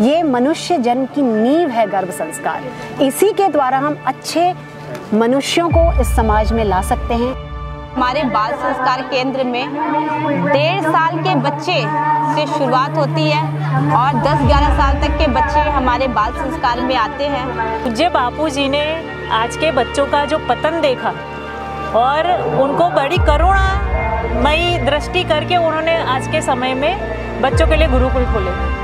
ये मनुष्य जन्म की नींव है गर्भ संस्कार। इसी के द्वारा हम अच्छे मनुष्यों को इस समाज में ला सकते हैं। हमारे बाल संस्कार केंद्र में 1.5 साल के बच्चे से शुरुआत होती है और 10-11 साल तक के बच्चे हमारे बाल संस्कार में आते हैं। पूज्य बापूजी ने आज के बच्चों का जो पतन देखा और उनको बड़ी करुणामयी दृष्टि करके उन्होंने आज के समय में बच्चों के लिए गुरुकुल खोले।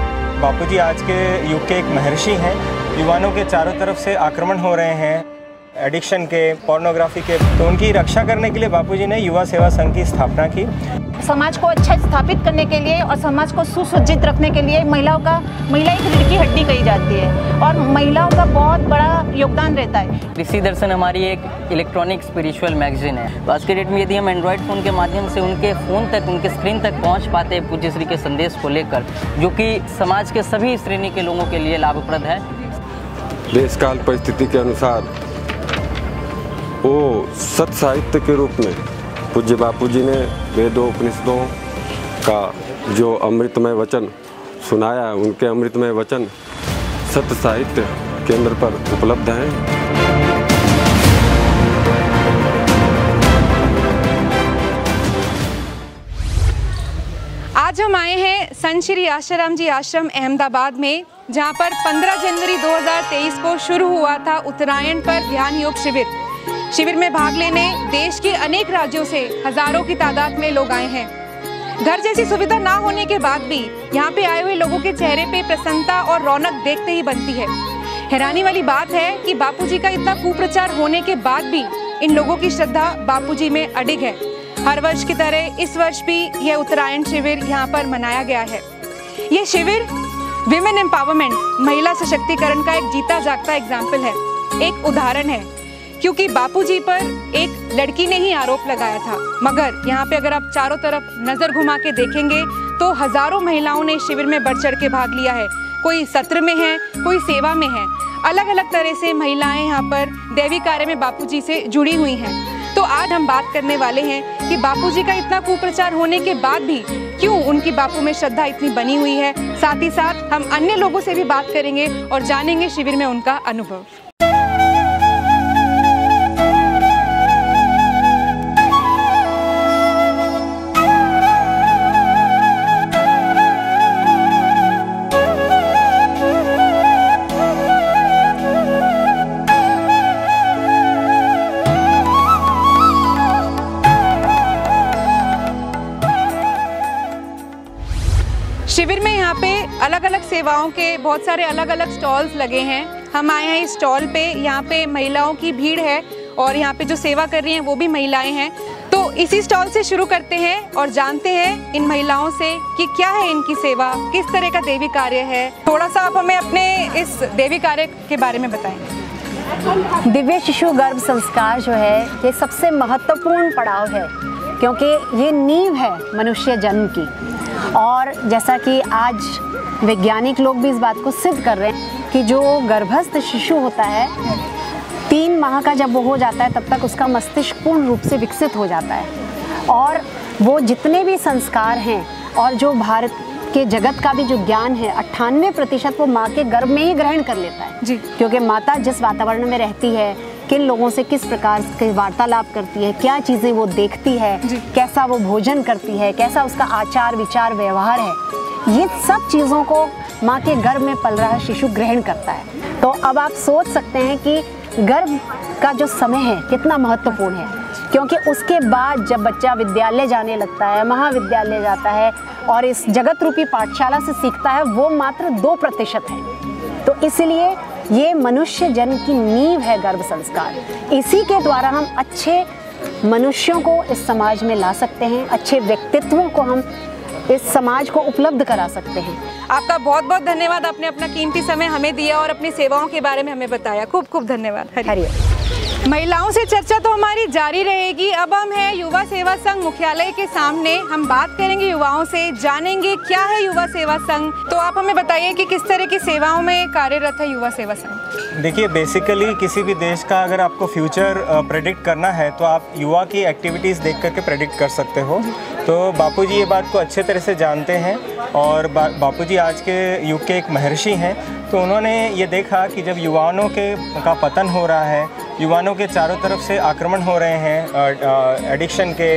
बापूजी आज के युग के एक महर्षि हैं। युवानों के चारों तरफ से आक्रमण हो रहे हैं एडिक्शन के, पोर्नोग्राफी के, तो उनकी रक्षा करने के लिए बापूजी ने युवा सेवा संघ की स्थापना की। समाज को अच्छा स्थापित करने के लिए और समाज को सुसज्जित रखने के लिए महिला एक रीढ़ की हड्डी कही जाती है और महिलाओं का बहुत बड़ा योगदान रहता है। ऋषि दर्शन हमारी एक इलेक्ट्रॉनिक स्पिरिचुअल मैगजीन है। आज के डेट में यदि हम एंड्रॉयड फ़ोन के माध्यम से उनके फ़ोन तक, उनके स्क्रीन तक पहुँच पाते हैं पूज्य श्री के संदेश को लेकर, जो कि समाज के सभी श्रेणी के लोगों के लिए लाभप्रद है। देश काल परिस्थिति के अनुसार वो सत साहित्य के रूप में पूज्य बापूजी ने वेदों उपनिषदों का जो अमृतमय वचन सुनाया, उनके अमृतमय वचन सत साहित्य केंद्र पर उपलब्ध हैं। आज हम आए हैं संत श्री आशाराम जी आश्रम अहमदाबाद में, जहां पर 15 जनवरी 2023 को शुरू हुआ था उत्तरायण पर ध्यान योग शिविर। शिविर में भाग लेने देश के अनेक राज्यों से हजारों की तादाद में लोग आए हैं। घर जैसी सुविधा ना होने के बाद भी यहाँ पे आए हुए लोगों के चेहरे पे प्रसन्नता और रौनक देखते ही बनती है। हैरानी वाली बात है कि बापूजी का इतना कुप्रचार होने के बाद भी इन लोगों की श्रद्धा बापूजी में अडिग है। हर वर्ष की तरह इस वर्ष भी यह उत्तरायण शिविर यहाँ पर मनाया गया है। ये शिविर विमेन एम्पावरमेंट, महिला सशक्तिकरण का एक जीता जागता एग्जाम्पल है, एक उदाहरण है, क्योंकि बापूजी पर एक लड़की ने ही आरोप लगाया था। मगर यहाँ पे अगर आप चारों तरफ नज़र घुमा के देखेंगे तो हजारों महिलाओं ने शिविर में बढ़ चढ़ के भाग लिया है। कोई सत्र में है, कोई सेवा में है, अलग अलग तरह से महिलाएं यहाँ पर दैवी कार्य में बापूजी से जुड़ी हुई हैं। तो आज हम बात करने वाले हैं कि बापूजी का इतना कुप्रचार होने के बाद भी क्यों उनकी बापू में श्रद्धा इतनी बनी हुई है। साथ ही साथ हम अन्य लोगों से भी बात करेंगे और जानेंगे शिविर में उनका अनुभव। शिविर में यहाँ पे अलग अलग सेवाओं के बहुत सारे अलग अलग स्टॉल्स लगे हैं। हम आए हैं इस स्टॉल पे, यहाँ पे महिलाओं की भीड़ है और यहाँ पे जो सेवा कर रही हैं वो भी महिलाएं हैं। तो इसी स्टॉल से शुरू करते हैं और जानते हैं इन महिलाओं से कि क्या है इनकी सेवा, किस तरह का देवी कार्य है। थोड़ा सा आप हमें अपने इस देवी कार्य के बारे में बताएंगे। दिव्य शिशु गर्भ संस्कार जो है ये सबसे महत्वपूर्ण पड़ाव है, क्योंकि ये नींव है मनुष्य जन्म की। और जैसा कि आज वैज्ञानिक लोग भी इस बात को सिद्ध कर रहे हैं कि जो गर्भस्थ शिशु होता है 3 माह का जब वो हो जाता है तब तक उसका मस्तिष्क पूर्ण रूप से विकसित हो जाता है और वो जितने भी संस्कार हैं और जो भारत के जगत का भी जो ज्ञान है 98% वो माँ के गर्भ में ही ग्रहण कर लेता है जी। क्योंकि माता जिस वातावरण में रहती है, किन लोगों से किस प्रकार के वार्तालाप करती है, क्या चीज़ें वो देखती है, कैसा वो भोजन करती है, कैसा उसका आचार विचार व्यवहार है, ये सब चीज़ों को माँ के गर्भ में पल रहा शिशु ग्रहण करता है। तो अब आप सोच सकते हैं कि गर्भ का जो समय है कितना महत्वपूर्ण है, क्योंकि उसके बाद जब बच्चा विद्यालय जाने लगता है, महाविद्यालय जाता है और इस जगत रूपी पाठशाला से सीखता है, वो मात्र 2% है। तो इसलिए ये मनुष्य जन्म की नींव है गर्भ संस्कार। इसी के द्वारा हम अच्छे मनुष्यों को इस समाज में ला सकते हैं, अच्छे व्यक्तित्वों को हम इस समाज को उपलब्ध करा सकते हैं। आपका बहुत बहुत धन्यवाद, आपने अपना कीमती समय हमें दिया और अपनी सेवाओं के बारे में हमें बताया। खूब खूब धन्यवाद। हरिये। महिलाओं से चर्चा तो हमारी जारी रहेगी। अब हम हैं युवा सेवा संघ मुख्यालय के सामने। हम बात करेंगे युवाओं से, जानेंगे क्या है युवा सेवा संघ। तो आप हमें बताइए कि किस तरह की सेवाओं में कार्यरत है युवा सेवा संघ। देखिए, बेसिकली किसी भी देश का अगर आपको फ्यूचर प्रेडिक्ट करना है तो आप युवा की एक्टिविटीज़ देख करके प्रेडिक्ट कर सकते हो। तो बापूजी ये बात को अच्छे तरह से जानते हैं और बापूजी आज के युग के एक महर्षि हैं, तो उन्होंने ये देखा कि जब युवाओं के का पतन हो रहा है, युवाओं के चारों तरफ से आक्रमण हो रहे हैं, एडिक्शन के,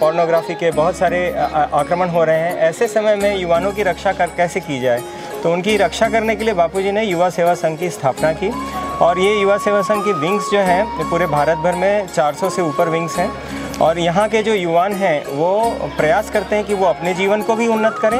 पोर्नोग्राफी के बहुत सारे आक्रमण हो रहे हैं, ऐसे समय में युवाओं की रक्षा कैसे की जाए, तो उनकी रक्षा करने के लिए बापूजी ने युवा सेवा संघ की स्थापना की। और ये युवा सेवा संघ की विंग्स जो हैं पूरे भारत भर में 400 से ऊपर विंग्स हैं, और यहाँ के जो युवान हैं वो प्रयास करते हैं कि वो अपने जीवन को भी उन्नत करें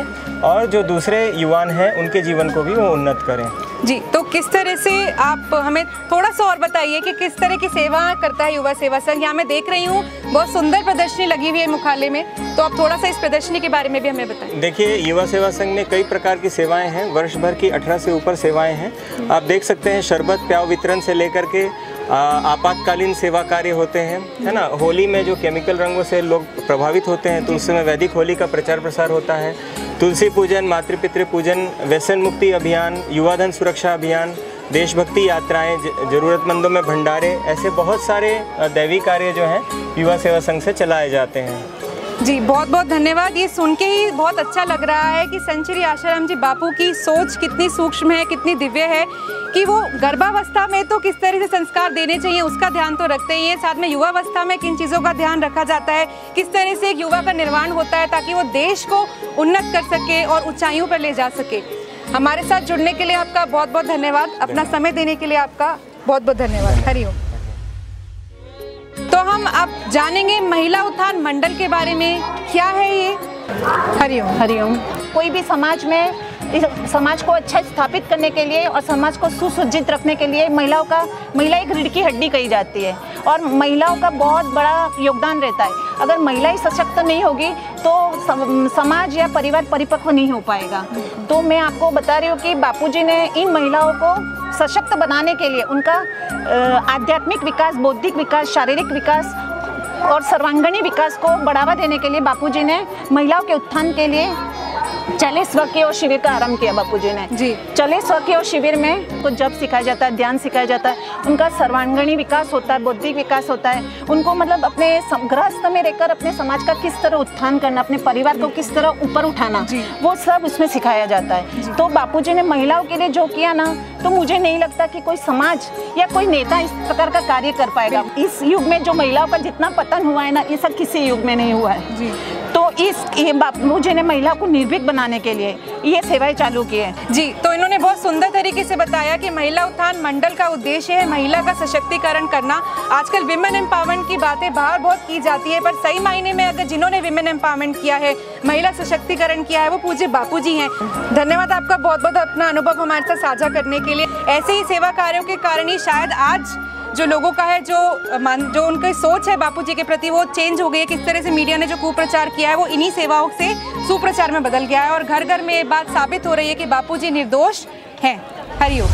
और जो दूसरे युवान हैं उनके जीवन को भी वो उन्नत करें। जी, तो किस तरह से आप हमें थोड़ा सा और बताइए कि किस तरह की सेवा करता है युवा सेवा संघ। यहाँ मैं देख रही हूँ बहुत सुंदर प्रदर्शनी लगी हुई है मुखाले में, तो आप थोड़ा सा इस प्रदर्शनी के बारे में भी हमें बताएं। देखिए, युवा सेवा संघ में कई प्रकार की सेवाएं हैं, वर्ष भर की 18 से ऊपर सेवाएं हैं। आप देख सकते हैं शरबत प्याव वितरण से लेकर के आपातकालीन सेवा कार्य होते हैं, है ना। होली में जो केमिकल रंगों से लोग प्रभावित होते हैं तो उस समय वैदिक होली का प्रचार प्रसार होता है। तुलसी पूजन, मातृ पितृ पूजन, व्यसन मुक्ति अभियान, युवा धन सुरक्षा अभियान, देशभक्ति यात्राएं, ज़रूरतमंदों में भंडारे, ऐसे बहुत सारे दैवी कार्य जो हैं युवा सेवा संघ से चलाए जाते हैं। जी, बहुत बहुत धन्यवाद। ये सुन के ही बहुत अच्छा लग रहा है कि संत श्री आशाराम जी बापू की सोच कितनी सूक्ष्म है, कितनी दिव्य है, कि वो गर्भावस्था में तो किस तरह से संस्कार देने चाहिए उसका ध्यान तो रखते ही हैं, साथ में युवावस्था में किन चीज़ों का ध्यान रखा जाता है, किस तरह से एक युवा का निर्माण होता है ताकि वो देश को उन्नत कर सके और ऊंचाइयों पर ले जा सके। हमारे साथ जुड़ने के लिए आपका बहुत बहुत धन्यवाद, अपना समय देने के लिए आपका बहुत बहुत धन्यवाद। हरिओम। तो हम अब जानेंगे महिला उत्थान मंडल के बारे में, क्या है ये। हरिओम। हरिओम। कोई भी समाज में समाज को अच्छा स्थापित करने के लिए और समाज को सुसज्जित रखने के लिए महिला एक रीढ़ की हड्डी कही जाती है, और महिलाओं का बहुत बड़ा योगदान रहता है। अगर महिलाएं सशक्त नहीं होगी तो समाज या परिवार परिपक्व नहीं हो पाएगा। तो मैं आपको बता रही हूँ कि बापूजी ने इन महिलाओं को सशक्त बनाने के लिए उनका आध्यात्मिक विकास, बौद्धिक विकास, शारीरिक विकास और सर्वांगीण विकास को बढ़ावा देने के लिए बापूजी ने महिलाओं के उत्थान के लिए 40 वाक्य और शिविर का आरंभ किया बापूजी ने। जी, 40 वाक्य और शिविर में कुछ जप सिखाया जाता है, ध्यान सिखाया जाता है, उनका सर्वांगीण विकास होता है, बौद्धिक विकास होता है। उनको मतलब अपने गृहस्थ में रहकर अपने समाज का किस तरह उत्थान करना, अपने परिवार को किस तरह ऊपर उठाना, वो सब उसमें सिखाया जाता है। तो बापूजी ने महिलाओं के लिए जो किया ना, तो मुझे नहीं लगता कि कोई समाज या कोई नेता इस प्रकार का कार्य कर पाएगा। इस युग में जो महिलाओं पर जितना पतन हुआ है ना, ये सब किसी युग में नहीं हुआ है। तो इस बापूजी ने महिला को निर्भीक बनाने के लिए ये सेवाएं चालू की है। जी, तो इन्होंने बहुत सुंदर तरीके से बताया कि महिला उत्थान मंडल का उद्देश्य है महिला का सशक्तिकरण करना। आजकल विमेन एम्पावरमेंट की बातें बाहर बहुत की जाती है, पर सही मायने में अगर जिन्होंने विमेन एम्पावरमेंट किया है, महिला सशक्तिकरण किया है, वो पूज्य बापूजी हैं। धन्यवाद आपका बहुत बहुत अपना अनुभव हमारे साथ साझा करने के लिए। ऐसे ही सेवा कार्यों के कारण ही शायद आज जो लोगों का है, जो उनकी सोच है बापूजी के प्रति, वो चेंज हो गई है। किस तरह से मीडिया ने जो कुप्रचार किया है वो इन्हीं सेवाओं से सुप्रचार में बदल गया है, और घर घर में ये बात साबित हो रही है कि बापूजी निर्दोष हैं। हरिओम।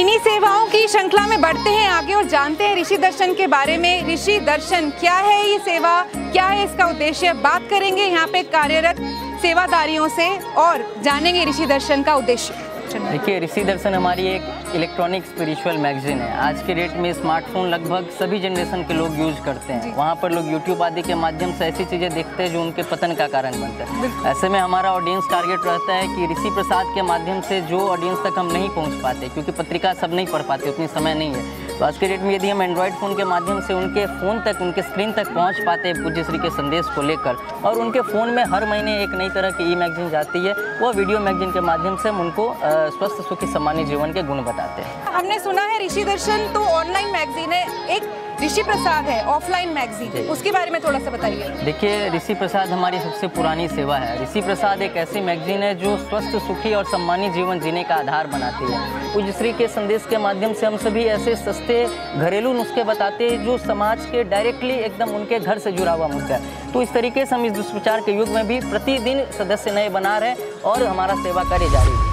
इन्हीं सेवाओं की श्रृंखला में बढ़ते हैं आगे और जानते हैं ऋषि दर्शन के बारे में। ऋषि दर्शन क्या है, ये सेवा क्या है, इसका उद्देश्य, बात करेंगे यहाँ पे कार्यरत सेवादारियों से और जानेंगे ऋषि दर्शन का उद्देश्य। देखिए, ऋषि दर्शन हमारी एक इलेक्ट्रॉनिक स्पिरिचुअल मैगजीन है। आज के डेट में स्मार्टफोन लगभग सभी जनरेशन के लोग यूज करते हैं। वहाँ पर लोग यूट्यूब आदि के माध्यम से ऐसी चीज़ें देखते हैं जो उनके पतन का कारण बनता है। ऐसे में हमारा ऑडियंस टारगेट रहता है कि ऋषि प्रसाद के माध्यम से जो ऑडियंस तक हम नहीं पहुँच पाते, क्योंकि पत्रिका सब नहीं पढ़ पाते, उतनी समय नहीं है, तो आज के डेट में यदि हम एंड्रॉयड फ़ोन के माध्यम से उनके फ़ोन तक, उनके स्क्रीन तक पहुंच पाते हैं पूज्य श्री के संदेश को लेकर। और उनके फ़ोन में हर महीने एक नई तरह की ई मैगजीन जाती है, वो वीडियो मैगजीन के माध्यम से हम उनको स्वस्थ, सुखी, सामान्य जीवन के गुण बताते हैं। हमने सुना है ऋषि दर्शन तो ऑनलाइन मैगजीन है, एक ऋषि प्रसाद है ऑफलाइन मैगजीन, उसके बारे में थोड़ा सा बताइए। देखिए, ऋषि प्रसाद हमारी सबसे पुरानी सेवा है। ऋषि प्रसाद एक ऐसी मैगजीन है जो स्वस्थ, सुखी और सम्मानित जीवन जीने का आधार बनाती है। पूज्य श्री के संदेश के माध्यम से हम सभी ऐसे सस्ते घरेलू नुस्खे बताते हैं जो समाज के डायरेक्टली एकदम उनके घर से जुड़ा हुआ मुद्दा है। तो इस तरीके से हम इस दुष्प्रचार के युग में भी प्रतिदिन सदस्य नए बना रहे हैं और हमारा सेवा कार्य जारी है।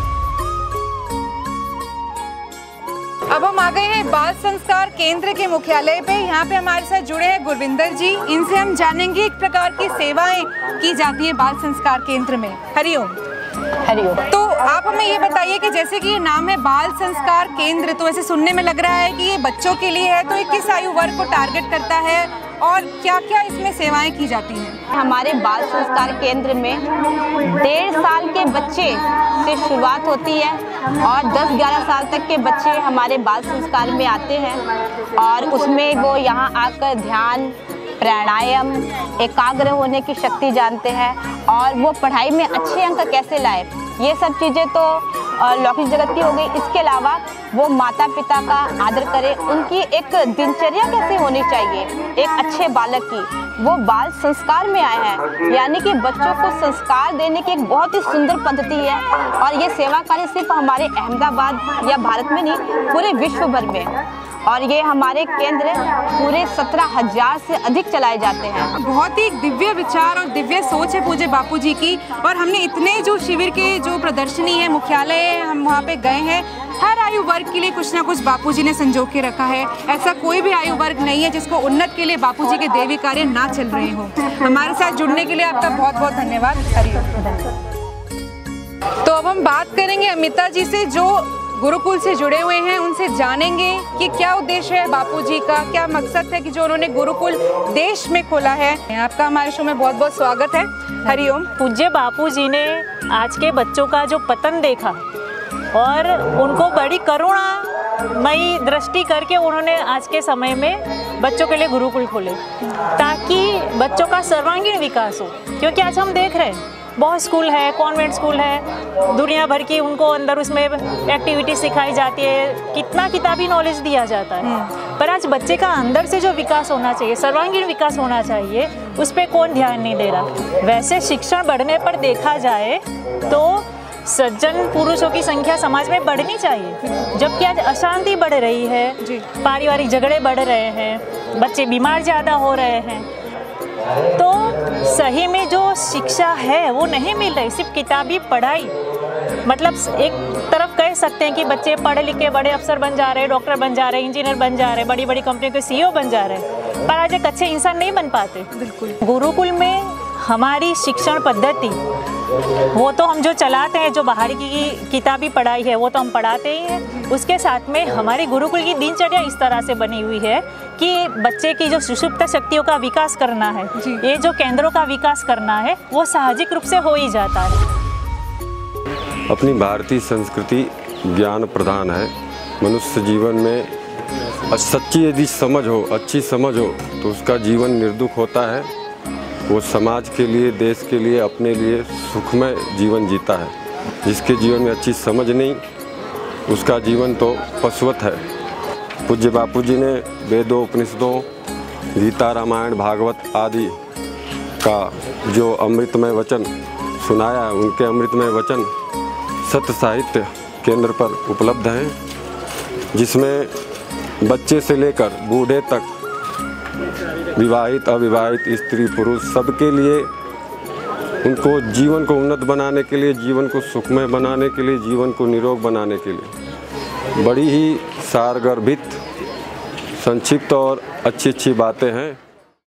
अब हम आ गए हैं बाल संस्कार केंद्र के मुख्यालय पे। यहाँ पे हमारे साथ जुड़े हैं गुरविंदर जी, इनसे हम जानेंगे एक प्रकार की सेवाएं की जाती है बाल संस्कार केंद्र में। हरिओम। हरिओम। तो आप हमें ये बताइए कि जैसे कि ये नाम है बाल संस्कार केंद्र, तो ऐसे सुनने में लग रहा है कि ये बच्चों के लिए है, तो ये किस आयु वर्ग को टारगेट करता है और क्या क्या इसमें सेवाएं की जाती हैं? हमारे बाल संस्कार केंद्र में 1.5 साल के बच्चे से शुरुआत होती है और 10-11 साल तक के बच्चे हमारे बाल संस्कार में आते हैं और उसमें वो यहाँ आकर ध्यान, प्राणायाम, एकाग्र होने की शक्ति जानते हैं और वो पढ़ाई में अच्छे अंक कैसे लाए, ये सब चीज़ें तो लौकिक जगत की हो गई। इसके अलावा वो माता पिता का आदर करें, उनकी एक दिनचर्या कैसे होनी चाहिए एक अच्छे बालक की, वो बाल संस्कार में आए हैं। यानी कि बच्चों को संस्कार देने की एक बहुत ही सुंदर पद्धति है और ये सेवा कार्य सिर्फ हमारे अहमदाबाद या भारत में नहीं, पूरे विश्व भर में, और ये हमारे केंद्र पूरे 17,000 से अधिक चलाए जाते हैं। बहुत ही दिव्य विचार और दिव्य सोच है पूज्य बापू जी की, और हमने इतने जो शिविर के जो प्रदर्शनी है, मुख्यालय है, हम वहाँ पे गए हैं। हर आयु वर्ग के लिए कुछ ना कुछ बापू जी ने संजो के रखा है, ऐसा कोई भी आयु वर्ग नहीं है जिसको उन्नत के लिए बापू जी के देवी कार्य ना चल रहे हो। हमारे साथ जुड़ने के लिए आपका बहुत बहुत धन्यवाद। तो अब हम बात करेंगे अमिता जी से जो गुरुकुल से जुड़े हुए हैं, उनसे जानेंगे कि क्या उद्देश्य है बापूजी का, क्या मकसद है कि जो उन्होंने गुरुकुल देश में खोला है। आपका हमारे शो में बहुत बहुत स्वागत है। हरिओम। पूज्य बापूजी ने आज के बच्चों का जो पतन देखा और उनको बड़ी करुणामयी दृष्टि करके उन्होंने आज के समय में बच्चों के लिए गुरुकुल खोले ताकि बच्चों का सर्वांगीण विकास हो, क्योंकि आज हम देख रहे हैं बहुत स्कूल है, कॉन्वेंट स्कूल है दुनिया भर की, उनको अंदर उसमें एक्टिविटी सिखाई जाती है, कितना किताबी नॉलेज दिया जाता है, पर आज बच्चे का अंदर से जो विकास होना चाहिए, सर्वांगीण विकास होना चाहिए, उस पर कौन ध्यान नहीं दे रहा। वैसे शिक्षा बढ़ने पर देखा जाए तो सज्जन पुरुषों की संख्या समाज में बढ़नी चाहिए, जबकि आज अशांति बढ़ रही है, पारिवारिक झगड़े बढ़ रहे हैं, बच्चे बीमार ज़्यादा हो रहे हैं, तो सही में जो शिक्षा है वो नहीं मिल रही। सिर्फ किताबी पढ़ाई, मतलब एक तरफ कह सकते हैं कि बच्चे पढ़े लिखे बड़े अफसर बन जा रहे हैं, डॉक्टर बन जा रहे हैं, इंजीनियर बन जा रहे हैं, बड़ी बड़ी कंपनियों के CEO बन जा रहे हैं, पर आज एक अच्छे इंसान नहीं बन पाते। बिल्कुल। गुरुकुल में हमारी शिक्षण पद्धति, वो तो हम जो चलाते हैं, जो बाहर की किताबी पढ़ाई है वो तो हम पढ़ाते ही हैं, उसके साथ में हमारी गुरुकुल की दिनचर्या इस तरह से बनी हुई है कि बच्चे की जो सुषुप्त शक्तियों का विकास करना है, ये जो केंद्रों का विकास करना है, वो साहजिक रूप से हो ही जाता है। अपनी भारतीय संस्कृति ज्ञान प्रधान है, मनुष्य जीवन में सच्ची यदि समझ हो, अच्छी समझ हो, तो उसका जीवन निर्दुख होता है, वो समाज के लिए, देश के लिए, अपने लिए सुखमय जीवन जीता है। जिसके जीवन में अच्छी समझ नहीं, उसका जीवन तो पशुवत है। पूज्य बापूजी ने वेदों, उपनिषदों, गीता, रामायण, भागवत आदि का जो अमृतमय वचन सुनाया है, उनके अमृतमय वचन सत्य साहित्य केंद्र पर उपलब्ध हैं, जिसमें बच्चे से लेकर बूढ़े तक, विवाहित अविवाहित, स्त्री पुरुष, सबके लिए उनको जीवन को उन्नत बनाने के लिए, जीवन को सुखमय बनाने के लिए, जीवन को निरोग बनाने के लिए बड़ी ही सारगर्भित, संक्षिप्त और अच्छी अच्छी बातें हैं।